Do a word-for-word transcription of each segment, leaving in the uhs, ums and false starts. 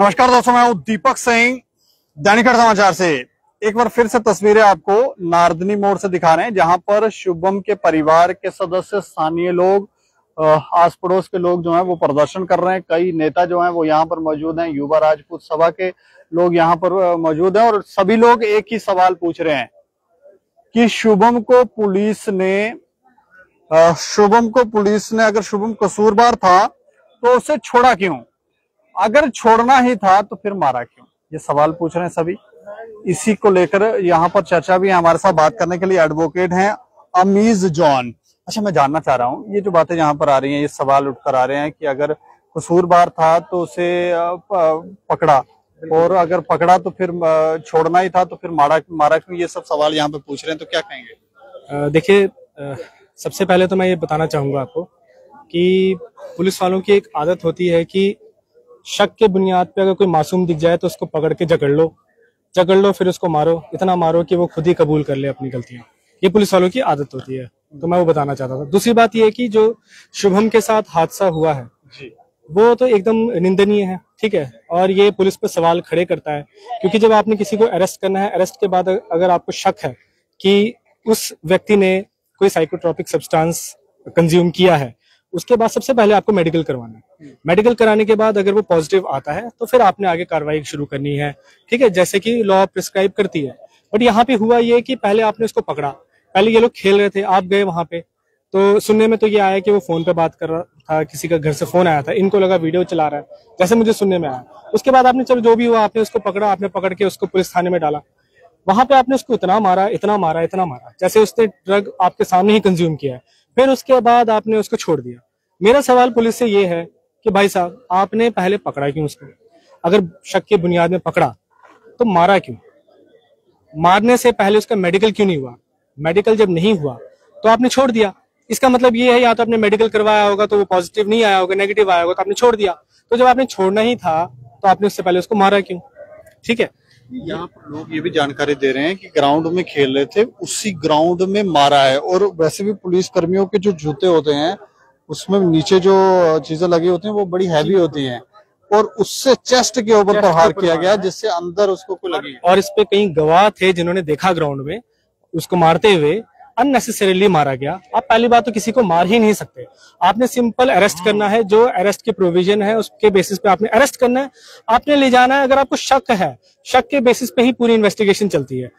नमस्कार दोस्तों, मैं हूं दीपक सिंह दैनिक समाचार से। एक बार फिर से तस्वीरें आपको नारदनी मोड़ से दिखा रहे हैं, जहां पर शुभम के परिवार के सदस्य, स्थानीय लोग, आस पड़ोस के लोग जो हैं वो प्रदर्शन कर रहे हैं। कई नेता जो हैं वो यहाँ पर मौजूद हैं, युवा राजपूत सभा के लोग यहाँ पर मौजूद हैं और सभी लोग एक ही सवाल पूछ रहे हैं कि शुभम को पुलिस ने शुभम को पुलिस ने अगर शुभम कसूरवार था तो उसे छोड़ा क्यों? अगर छोड़ना ही था तो फिर मारा क्यों? ये सवाल पूछ रहे हैं सभी। इसी को लेकर यहाँ पर चर्चा भी है। हमारे साथ बात करने के लिए एडवोकेट हैं अमीज जॉन। अच्छा, मैं जानना चाह रहा हूँ, ये जो बातें यहाँ पर आ रही हैं, ये सवाल उठकर आ रहे हैं कि अगर कसूरवार था तो उसे पकड़ा, और अगर पकड़ा तो फिर छोड़ना ही था तो फिर मारा मारा क्यों? ये सब सवाल यहाँ पे पूछ रहे हैं, तो क्या कहेंगे? देखिये, सबसे पहले तो मैं ये बताना चाहूंगा आपको कि पुलिस वालों की एक आदत होती है कि शक के बुनियाद पे अगर कोई मासूम दिख जाए तो उसको पकड़ के जकड़ लो जकड़ लो फिर उसको मारो, इतना मारो कि वो खुद ही कबूल कर ले अपनी गलतियां। ये पुलिस वालों की आदत होती है, तो मैं वो बताना चाहता था। दूसरी बात ये है कि जो शुभम के साथ हादसा हुआ है जी, वो तो एकदम निंदनीय है, ठीक है, और ये पुलिस पर सवाल खड़े करता है, क्योंकि जब आपने किसी को अरेस्ट करना है, अरेस्ट के बाद अगर आपको शक है कि उस व्यक्ति ने कोई साइकोट्रॉपिक सब्सटेंस कंज्यूम किया है, उसके बाद सबसे पहले आपको मेडिकल करवाना है। मेडिकल कराने के बाद अगर वो पॉजिटिव आता है तो फिर आपने आगे कार्रवाई शुरू करनी है, ठीक है, जैसे कि लॉ प्रिस्क्राइब करती है। बट यहाँ पे हुआ ये कि पहले आपने उसको पकड़ा, पहले ये लोग खेल रहे थे, आप गए वहां पे, तो सुनने में तो ये आया कि वो फोन पे बात कर रहा था, किसी का घर से फोन आया था, इनको लगा वीडियो चला रहा है, जैसे मुझे सुनने में आया। उसके बाद आपने, चलो जो भी हुआ, आपने उसको पकड़ा, आपने पकड़ के उसको पुलिस थाने में डाला, वहां पे आपने उसको इतना मारा इतना मारा इतना मारा जैसे उसने ड्रग आपके सामने ही कंज्यूम किया है, फिर उसके बाद आपने उसको छोड़ दिया। मेरा सवाल पुलिस से ये है कि भाई साहब, आपने पहले पकड़ा क्यों उसको? अगर शक की बुनियाद में पकड़ा तो मारा क्यों? मारने से पहले उसका मेडिकल क्यों नहीं हुआ? मेडिकल जब नहीं हुआ तो आपने छोड़ दिया। इसका मतलब ये है, या तो आपने मेडिकल करवाया होगा तो वो पॉजिटिव नहीं आया होगा, नेगेटिव आया होगा, तो आपने छोड़ दिया। तो जब आपने छोड़ना ही था तो आपने उससे पहले उसको मारा क्यों? ठीक है, यहाँ पर लोग ये भी जानकारी दे रहे हैं कि ग्राउंड में खेल रहे थे, उसी ग्राउंड में मारा है। और वैसे भी पुलिस कर्मियों के जो जूते होते हैं उसमें नीचे जो चीजें लगी होती हैं वो बड़ी हैवी होती हैं, और उससे चेस्ट के ऊपर प्रहार किया गया जिससे अंदर उसको कोई लगी। और इस पे कई गवाह थे जिन्होंने देखा ग्राउंड में उसको मारते हुए, अननेसेसरीली मारा गया। आप पहली बात तो किसी को मार ही नहीं सकते, आपने सिंपल अरेस्ट करना है, जो अरेस्ट की प्रोविजन है उसके बेसिस पे आपने अरेस्ट करना है, आपने ले जाना है। अगर आपको शक है, शक के बेसिस पे ही पूरी इन्वेस्टिगेशन चलती है,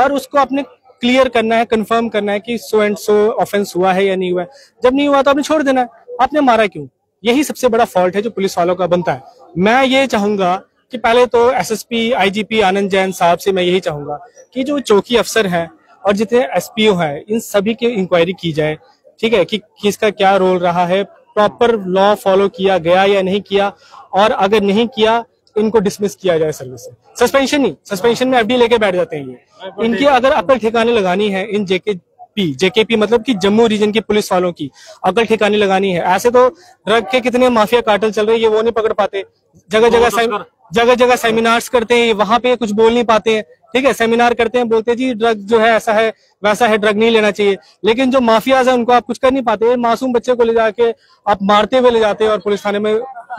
और उसको आपने क्लियर करना है, कंफर्म करना है कि सो एंड सो ऑफेंस हुआ है या नहीं हुआ है। जब नहीं हुआ तो आपने छोड़ देना है, आपने मारा क्यों? यही सबसे बड़ा फॉल्ट है जो पुलिस वालों का बनता है। मैं ये चाहूंगा कि पहले तो S S P I G P Anand Jain साहब से मैं यही चाहूंगा कि जो चौकी अफसर है और जितने एसपीओ हैं, इन सभी की इंक्वायरी की जाए, ठीक है, कि किसका क्या रोल रहा है, प्रॉपर लॉ फॉलो किया गया या नहीं किया, और अगर नहीं किया इनको डिसमिस किया जाए सर्विस से। सस्पेंशन नहीं, सस्पेंशन में एफडी लेके बैठ जाते हैं ये। इनकी अगर अकल ठिकाने लगानी है, इन जेके पी जेके पी मतलब कि जम्मू रीजन की पुलिस वालों की अकल ठिकाने लगानी है, ऐसे तो ड्रग के कितने माफिया कार्टल चल रहे हैं, ये वो नहीं पकड़ पाते, जगह जगह जगह जगह सेमिनार्स करते हैं, वहां पे कुछ बोल नहीं पाते हैं, ठीक है, सेमिनार करते हैं, बोलते हैं जी ड्रग जो है ऐसा है वैसा है, ड्रग नहीं लेना चाहिए, लेकिन जो माफियाज है उनको आप कुछ कर नहीं पाते। मासूम बच्चे को ले जाके आप मारते हुए ले जाते हो और पुलिस थाने में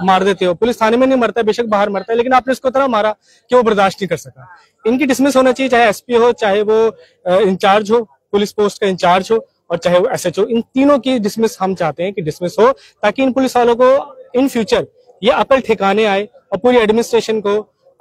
मार देते हो। पुलिस थाने में नहीं मरता, बेशक बाहर मरता है, लेकिन आपने इसको इतना मारा कि वो बर्दाश्त नहीं कर सका। इनकी डिसमिस होना चाहिए, चाहे एसपी हो, चाहे वो इंचार्ज हो, पुलिस पोस्ट का इंचार्ज हो, और चाहे वो एसएचओ, इन तीनों की डिसमिस हम चाहते हैं कि डिसमिस हो, ताकि इन पुलिस वालों को इन फ्यूचर ये अकल ठिकाने आए और पूरी एडमिनिस्ट्रेशन को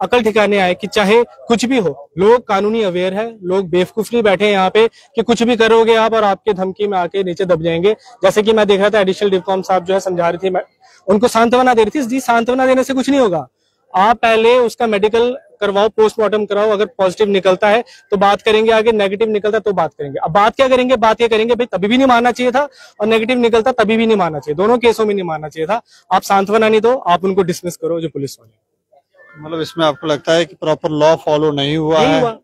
अकल ठिकाने आए कि चाहे कुछ भी हो, लोग कानूनी अवेयर है, लोग बेवकूफ नहीं बैठे हैं यहाँ पे कि कुछ भी करोगे आप और आपके धमकी में आके नीचे दब जाएंगे। जैसे कि मैं देख रहा था एडिशनल डिवकॉम साहब जो है समझा रही थी, मैं उनको सांत्वना दे रही थी, जी सांत्वना देने से कुछ नहीं होगा, आप पहले उसका मेडिकल करवाओ, पोस्टमार्टम कराओ, अगर पॉजिटिव निकलता है तो बात करेंगे आगे, नेगेटिव निकलता है तो बात करेंगे। अब बात क्या करेंगे? बात ये करेंगे भाई तभी भी नहीं मारना चाहिए था, और नेगेटिव निकलता तभी भी नहीं मारना चाहिए, दोनों केसों में नहीं मारना चाहिए था। आप सांत्वना नहीं दो, आप उनको डिसमिस करो जो पुलिस वाले। मतलब इसमें आपको लगता है कि प्रॉपर लॉ फॉलो नहीं हुआ नहीं है हुआ।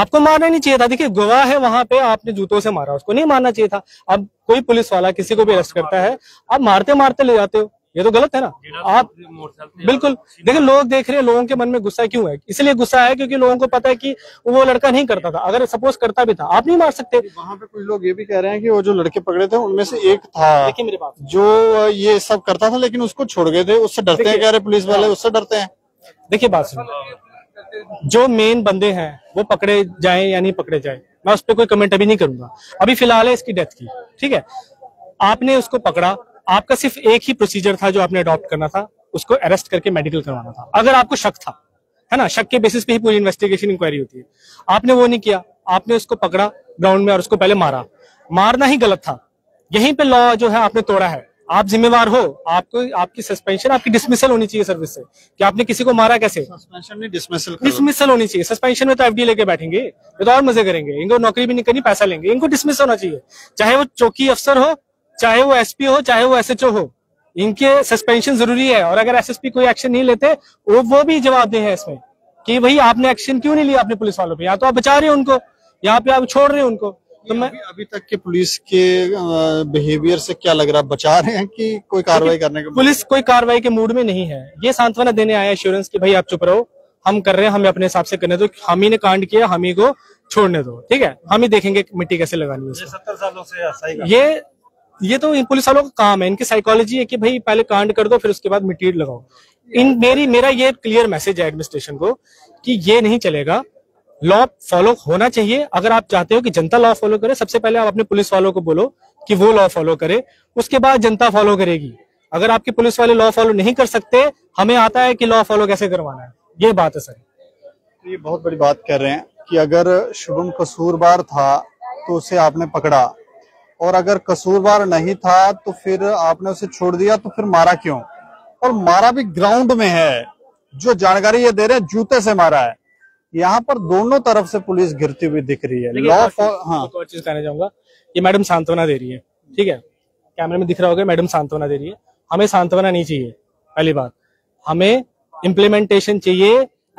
आपको मारना नहीं चाहिए था, देखिए गवाह है वहां पे, आपने जूतों से मारा, उसको नहीं मारना चाहिए था। अब कोई पुलिस वाला किसी को भी अरेस्ट करता है, आप मारते मारते ले जाते हो, ये तो गलत है ना। आप बिल्कुल देखिए, लोग देख रहे हैं, लोगों के मन में गुस्सा क्यों है? इसलिए गुस्सा है क्योंकि लोगों को पता है कि वो लड़का नहीं करता था, अगर सपोज करता भी था आप नहीं मार सकते। वहां पे कुछ लोग ये भी कह रहे हैं कि वो जो लड़के पकड़े थे उनमें से एक था देखिए मेरे पास जो ये सब करता था, लेकिन उसको छोड़ गए थे, उससे डरते हैं, कह रहे पुलिस वाले उससे डरते हैं। देखिए बात सुनिए, जो मेन बंदे हैं वो पकड़े जाएं या नहीं पकड़े जाएं, मैं उस पर कोई कमेंट अभी नहीं करूंगा। अभी फिलहाल है इसकी डेथ की, ठीक है। आपने उसको पकड़ा, आपका सिर्फ एक ही प्रोसीजर था जो आपने अडॉप्ट करना था, उसको अरेस्ट करके मेडिकल करवाना था। अगर आपको शक था, है ना, शक के बेसिस पे ही पूरी इन्वेस्टिगेशन इंक्वायरी होती है। आपने वो नहीं किया, आपने उसको पकड़ा ग्राउंड में और उसको पहले मारा। मारना ही गलत था, यहीं पे लॉ जो है आपने तोड़ा है। आप जिम्मेवार हो, आपको आपकी सस्पेंशन, आपकी डिसमिसल होनी चाहिए सर्विस से कि आपने किसी को मारा कैसे। सस्पेंशन नहीं, डिसमिसल डिसमिसल होनी चाहिए। सस्पेंशन में तो एफडी लेके बैठेंगे, वे तो और मजे करेंगे, इनको नौकरी भी नहीं करनी, पैसा लेंगे। इनको डिसमिस होना चाहिए, चाहे वो चौकी अफसर हो, चाहे वो एसपी हो, चाहे वो एसएचओ हो, इनके सस्पेंशन जरूरी है। और अगर एसएसपी कोई एक्शन नहीं लेते, वो वो भी जवाबदेह है इसमें कि भाई आपने एक्शन क्यों नहीं लिया अपने पुलिस वालों पे। या तो आप बचा रहे हो उनको, यहाँ पे आप छोड़ रहे हो उनको। तो मैं अभी, अभी तक के पुलिस के बिहेवियर से क्या लग रहा है, बचा रहे हैं कि कोई कार्रवाई करने का? पुलिस कोई कार्रवाई के मूड में नहीं है। ये सांत्वना देने आया एश्योरेंस कि भाई आप चुप रहो, हम कर रहे हैं, हमें अपने हिसाब से करने दो, हम ही ने कांड किया, हम ही को छोड़ने दो, ठीक है, हम ही देखेंगे मिट्टी कैसे लगानी है। सत्तर सालों से ये ये तो इन पुलिस वालों का काम है, इनकी साइकोलॉजी है कि भाई पहले कांड कर दो फिर उसके बाद मिट्टी लगाओ। इन मेरी मेरा ये क्लियर मैसेज है एडमिनिस्ट्रेशन को कि ये नहीं चलेगा। लॉ फॉलो होना चाहिए। अगर आप चाहते हो कि जनता लॉ फॉलो करे, सबसे पहले आप अपने पुलिस वालों को बोलो कि वो लॉ फॉलो करे, उसके बाद जनता फॉलो करेगी। अगर आपके पुलिस वाले लॉ फॉलो नहीं कर सकते, हमें आता है कि लॉ फॉलो कैसे करवाना है। ये बात है सर। ये बहुत बड़ी बात कर रहे हैं कि अगर शुभम कसूरवार था तो उसे आपने पकड़ा, और अगर कसूरवार नहीं था तो फिर आपने उसे छोड़ दिया, तो फिर मारा क्यों? और मारा भी ग्राउंड में है, जो जानकारी ये दे रहे हैं जूते से मारा है। यहाँ पर दोनों तरफ से पुलिस घिरती हुई दिख रही है। लॉ हाँ तो चीज कहना चाहूंगा, ये मैडम सांत्वना दे रही है, ठीक है, कैमरे में दिख रहा होगा, मैडम सांत्वना दे रही है। हमें सांत्वना नहीं चाहिए। पहली बात, हमें इम्प्लीमेंटेशन चाहिए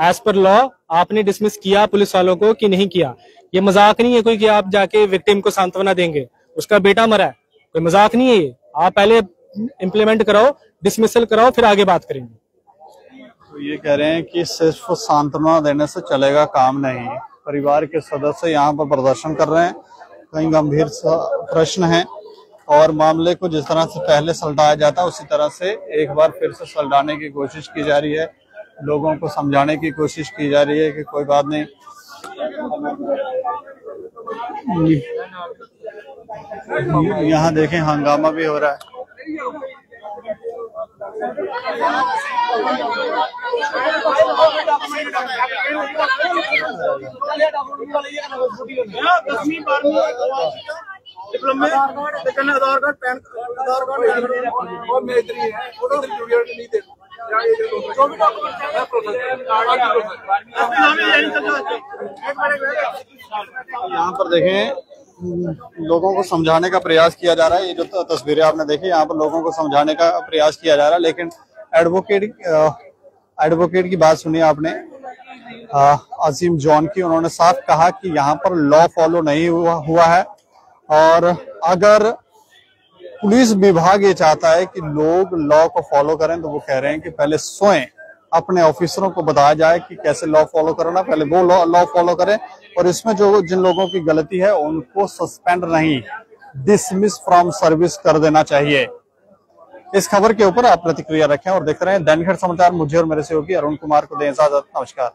एज पर लॉ। आपने डिसमिस किया पुलिस वालों को कि नहीं किया, ये मजाक नहीं है कोई कि आप जाके विक्टिम को सांत्वना देंगे। उसका बेटा मरा है, कोई मजाक नहीं है ये। आप पहले इम्प्लीमेंट कराओ, डिसमिसल कराओ, फिर आगे बात करेंगे। तो ये कह रहे हैं कि सिर्फ सांत्वना देने से चलेगा काम नहीं। परिवार के सदस्य यहाँ पर प्रदर्शन कर रहे हैं, कई गंभीर प्रश्न हैं, और मामले को जिस तरह से पहले सलटाया जाता उसी तरह से एक बार फिर से सलटाने की कोशिश की जा रही है। लोगों को समझाने की कोशिश की जा रही है कि कोई बात नहीं। यहाँ देखें हंगामा भी हो रहा है। यहाँ पर देखें लोगों को समझाने का प्रयास किया जा रहा है। ये जो तस्वीरें आपने देखी, यहाँ पर लोगों को समझाने का प्रयास किया जा रहा है, लेकिन एडवोकेट एडवोकेट की बात सुनी आपने अमीज जॉन की। उन्होंने साफ कहा कि यहाँ पर लॉ फॉलो नहीं हुआ हुआ है, और अगर पुलिस विभाग ये चाहता है कि लोग लॉ को फॉलो करें, तो वो कह रहे हैं कि पहले स्वयं अपने ऑफिसरों को बताया जाए कि कैसे लॉ फॉलो करना, पहले वो लॉ लॉ फॉलो करें, और इसमें जो जिन लोगों की गलती है उनको सस्पेंड नहीं, डिसमिस फ्रॉम सर्विस कर देना चाहिए। इस खबर के ऊपर आप प्रतिक्रिया रखें और देखते रहें दैनिक स्टेट समाचार। मुझे और मेरे सहयोगी अरुण कुमार को दें इजाजत। नमस्कार।